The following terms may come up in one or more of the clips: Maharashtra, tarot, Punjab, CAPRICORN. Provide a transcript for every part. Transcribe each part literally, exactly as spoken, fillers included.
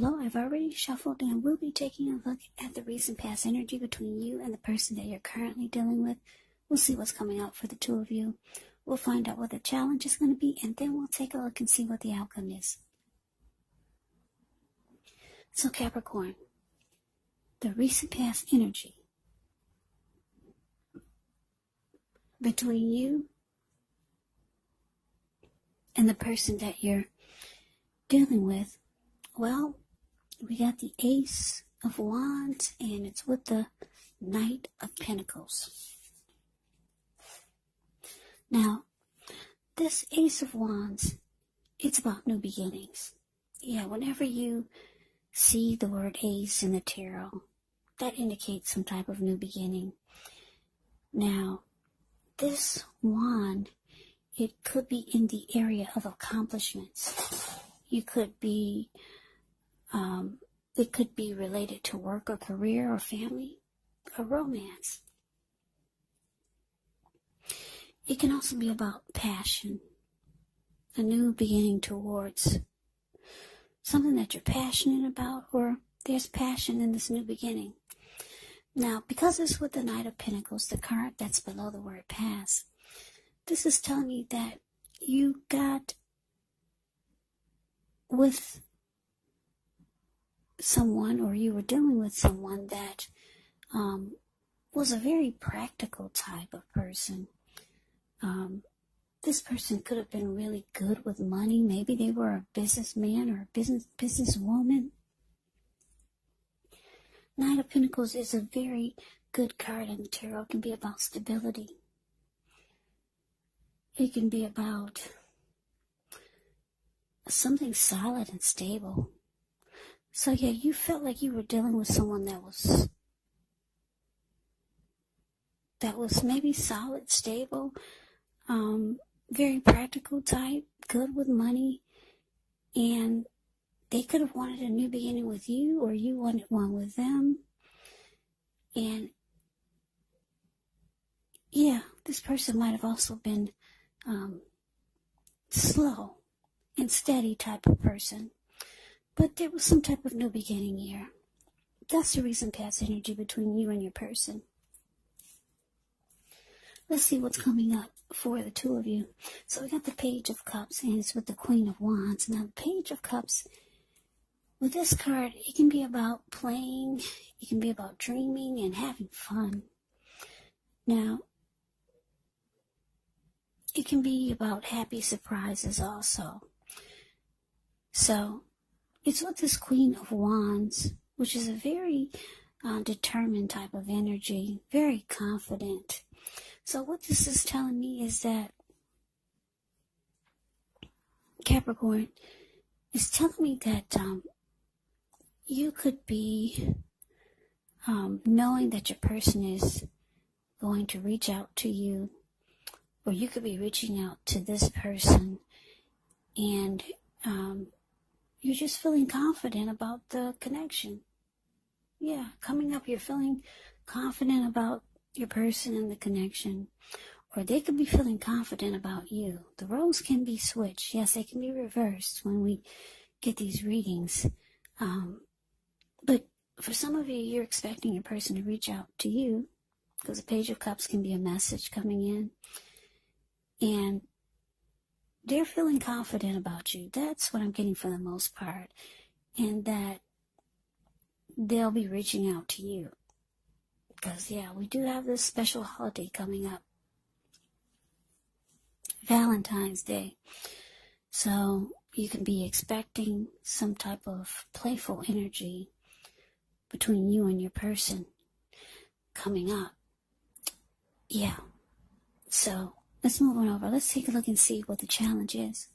Below, I've already shuffled and will be taking a look at the recent past energy between you and the person that you're currently dealing with. We'll see what's coming out for the two of you. We'll find out what the challenge is going to be, and then we'll take a look and see what the outcome is. So Capricorn, the recent past energy between you and the person that you're dealing with, well, we got the Ace of Wands, and it's with the Knight of Pentacles. Now, this Ace of Wands, it's about new beginnings. Yeah, whenever you see the word ace in the tarot, that indicates some type of new beginning. Now, this wand, it could be in the area of accomplishments. You could be, um, it could be related to work or career or family or romance. It can also be about passion, a new beginning towards something that you're passionate about, or there's passion in this new beginning. Now, because it's with the Knight of Pentacles, the card that's below the word past, this is telling me that you got with someone, or you were dealing with someone that um, was a very practical type of person. Um, This person could have been really good with money. Maybe they were a businessman or a business businesswoman. Knight of Pentacles is a very good card in the tarot. It can be about stability. It can be about something solid and stable. So yeah, you felt like you were dealing with someone that was that was maybe solid, stable, um, very practical type, good with money, and they could have wanted a new beginning with you, or you wanted one with them. And yeah, this person might have also been um, slow and steady type of person, but there was some type of new beginning here. That's the recent past energy between you and your person. Let's see what's coming up for the two of you. So we got the Page of Cups, and it's with the Queen of Wands. Now, the Page of Cups, with this card, it can be about playing, it can be about dreaming and having fun. Now, it can be about happy surprises also. So, it's with this Queen of Wands, which is a very uh, determined type of energy, very confident. So what this is telling me is that, Capricorn, is telling me that um, you could be um, knowing that your person is going to reach out to you, or you could be reaching out to this person, and um, you're just feeling confident about the connection. Yeah, coming up, you're feeling confident about your person and the connection, or they could be feeling confident about you. The roles can be switched. Yes, they can be reversed when we get these readings. Um, but for some of you, you're expecting your person to reach out to you, because the Page of Cups can be a message coming in, and they're feeling confident about you. That's what I'm getting for the most part, and that they'll be reaching out to you. Because, yeah, we do have this special holiday coming up, Valentine's Day. So you can be expecting some type of playful energy between you and your person coming up. Yeah. So let's move on over. Let's take a look and see what the challenge is.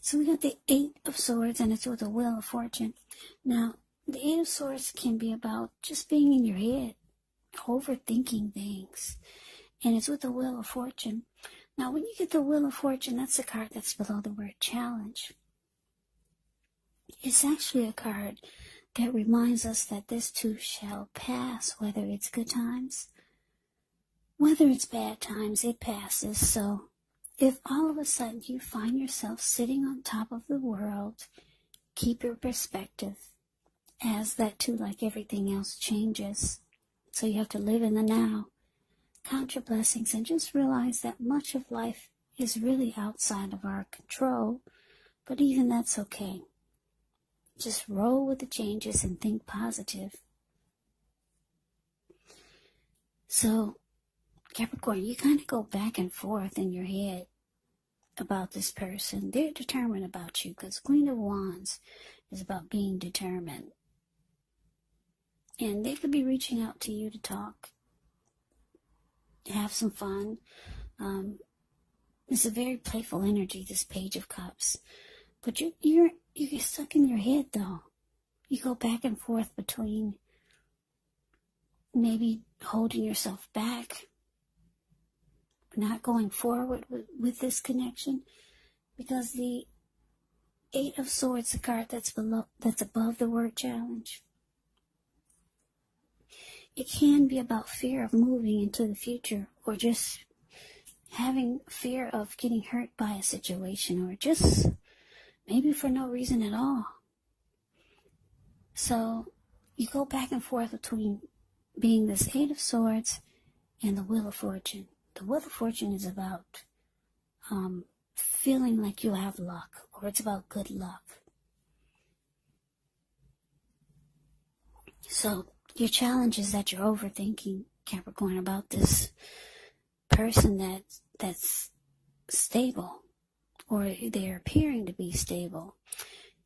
So we got the Eight of Swords, and it's with the Wheel of Fortune. Now, the Eight of Swords can be about just being in your head, overthinking things, and it's with the Wheel of Fortune. Now, when you get the Wheel of Fortune, that's the card that's below the word challenge. It's actually a card that reminds us that this too shall pass, whether it's good times, whether it's bad times, it passes. So if all of a sudden you find yourself sitting on top of the world, keep your perspective as that too, like everything else, changes. So you have to live in the now. Count your blessings and just realize that much of life is really outside of our control, but even that's okay. Just roll with the changes and think positive. So, Capricorn, you kind of go back and forth in your head about this person. They're determined about you because Queen of Wands is about being determined. And they could be reaching out to you to talk, have some fun. Um, it's a very playful energy, this Page of Cups. But you're, you're, you get stuck in your head, though. You go back and forth between maybe holding yourself back, not going forward with, with this connection, because the Eight of Swords, the card that's below, that's above the word challenge, it can be about fear of moving into the future, or just having fear of getting hurt by a situation, or just maybe for no reason at all. So you go back and forth between being this Eight of Swords and the Wheel of Fortune. The Wheel of Fortune is about um, feeling like you have luck, or it's about good luck. So your challenge is that you're overthinking, Capricorn, about this person that that's stable, or they're appearing to be stable.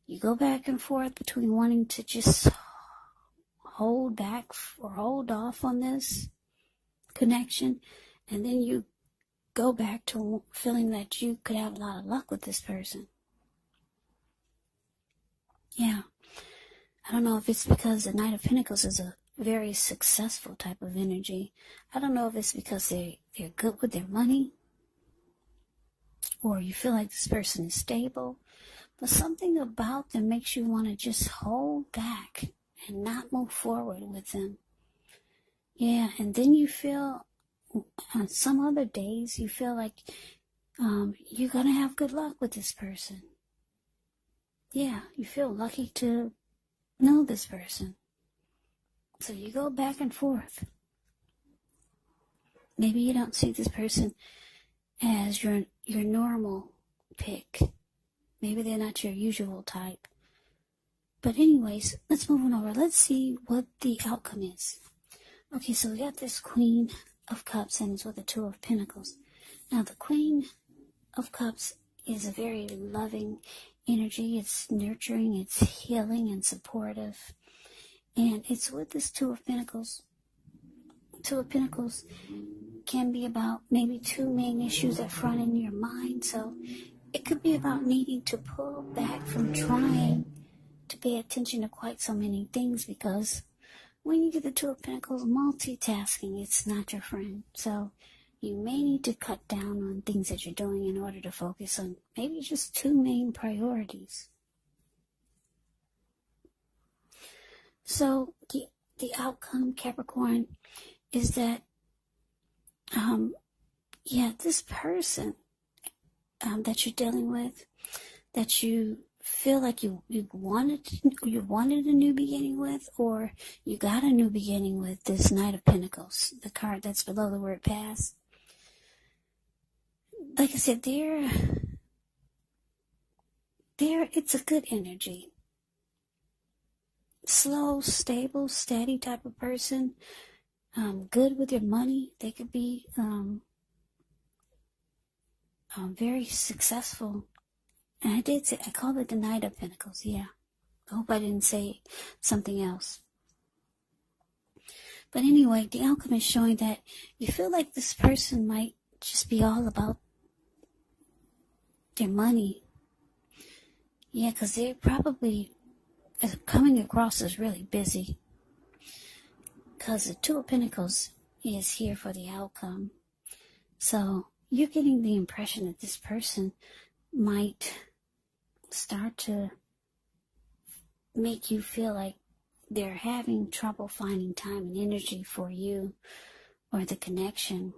You go back and forth between wanting to just hold back or hold off on this connection, and then you go back to feeling that you could have a lot of luck with this person. Yeah. I don't know if it's because the Knight of Pentacles is a very successful type of energy. I don't know if it's because they, they're good with their money, or you feel like this person is stable, but something about them makes you want to just hold back and not move forward with them. Yeah, and then you feel, on some other days, you feel like um, you're going to have good luck with this person. Yeah, you feel lucky to know this person. So you go back and forth. Maybe you don't see this person as your, your normal pick. Maybe they're not your usual type. But anyways, let's move on over. Let's see what the outcome is. Okay, so we got this Queen of Cups, and it's with the Two of Pentacles. Now, the Queen of Cups is a very loving energy. It's nurturing, it's healing, and supportive. And it's with this Two of Pentacles. Two of Pentacles can be about maybe two main issues that front in your mind. So it could be about needing to pull back from trying to pay attention to quite so many things, because when you get the Two of Pentacles, multitasking, it's not your friend. So you may need to cut down on things that you're doing in order to focus on maybe just two main priorities. So the, the outcome, Capricorn, is that, um, yeah, this person um, that you're dealing with, that you feel like you, you wanted you wanted a new beginning with, or you got a new beginning with this Knight of Pentacles, the card that's below the word past. Like I said, there, there, it's a good energy. Slow, stable, steady type of person. Um, good with your money. They could be um, um, very successful. And I did say, I called it the Knight of Pentacles, yeah. I hope I didn't say something else. But anyway, the outcome is showing that you feel like this person might just be all about their money. Yeah, because they're probably coming across as really busy. Because the Two of Pentacles is here for the outcome. So you're getting the impression that this person might start to make you feel like they're having trouble finding time and energy for you or the connection.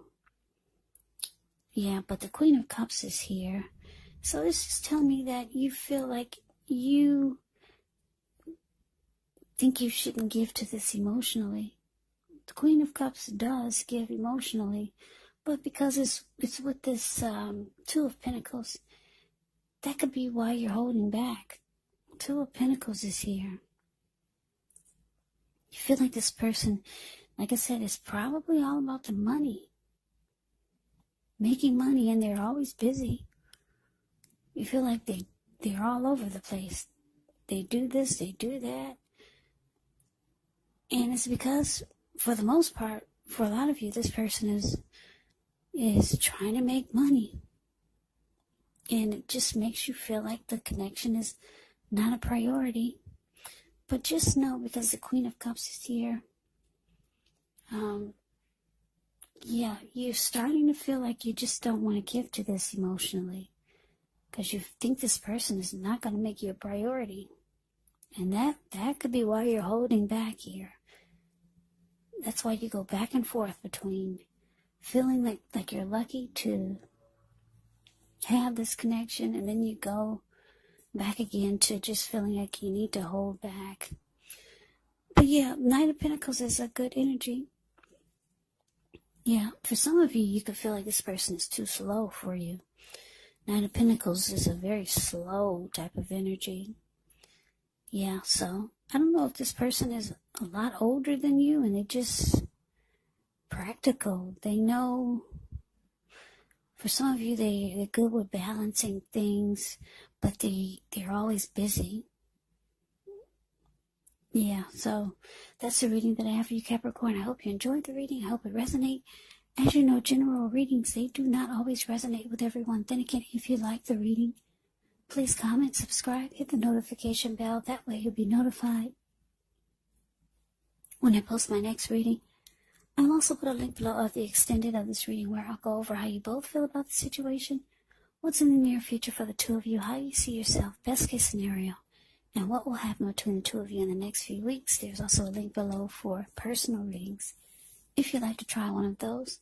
Yeah, but the Queen of Cups is here. So this is telling me that you feel like you, think you shouldn't give to this emotionally. The Queen of Cups does give emotionally, but because it's it's with this um, Two of Pentacles, that could be why you're holding back. Two of Pentacles is here. You feel like this person, like I said, is probably all about the money. Making money, and they're always busy. You feel like they, they're all over the place. They do this, they do that. And it's because, for the most part, for a lot of you, this person is is trying to make money. And it just makes you feel like the connection is not a priority. But just know, because the Queen of Cups is here, um, yeah, you're starting to feel like you just don't want to give to this emotionally. Because you think this person is not going to make you a priority. And that, that could be why you're holding back here. That's why you go back and forth between feeling like, like you're lucky to have this connection, and then you go back again to just feeling like you need to hold back. But yeah, Knight of Pentacles is a good energy. Yeah, for some of you, you could feel like this person is too slow for you. Knight of Pentacles is a very slow type of energy. Yeah, so I don't know if this person is a lot older than you and they're just practical. They know, for some of you, they, they're good with balancing things, but they, they're always busy. Yeah, so that's the reading that I have for you, Capricorn. I hope you enjoyed the reading. I hope it resonates. As you know, general readings, they do not always resonate with everyone. Then again, if you like the reading, please comment, subscribe, hit the notification bell. That way you'll be notified when I post my next reading. I'll also put a link below of the extended of this reading where I'll go over how you both feel about the situation, what's in the near future for the two of you, how you see yourself, best case scenario, and what will happen between the two of you in the next few weeks. There's also a link below for personal readings if you'd like to try one of those.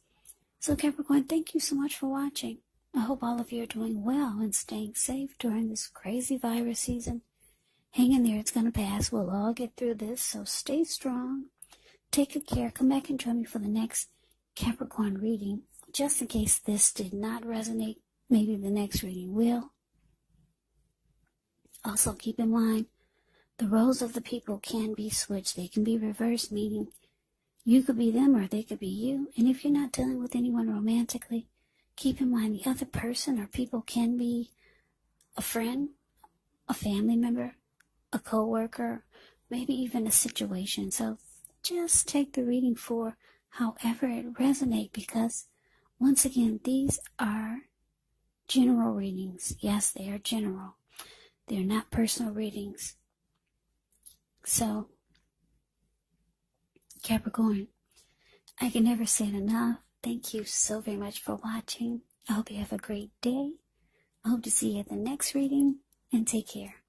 So Capricorn, thank you so much for watching. I hope all of you are doing well and staying safe during this crazy virus season. Hang in there. It's going to pass. We'll all get through this. So stay strong. Take good care. Come back and join me for the next Capricorn reading. Just in case this did not resonate, maybe the next reading will. Also, keep in mind, the roles of the people can be switched. They can be reversed, meaning you could be them or they could be you. And if you're not dealing with anyone romantically, keep in mind the other person or people can be a friend, a family member, a co-worker, maybe even a situation. So just take the reading for however it resonates, because once again, these are general readings. Yes, they are general. They're not personal readings. So, Capricorn, I can never say it enough. Thank you so very much for watching. I hope you have a great day. I hope to see you at the next reading, and take care.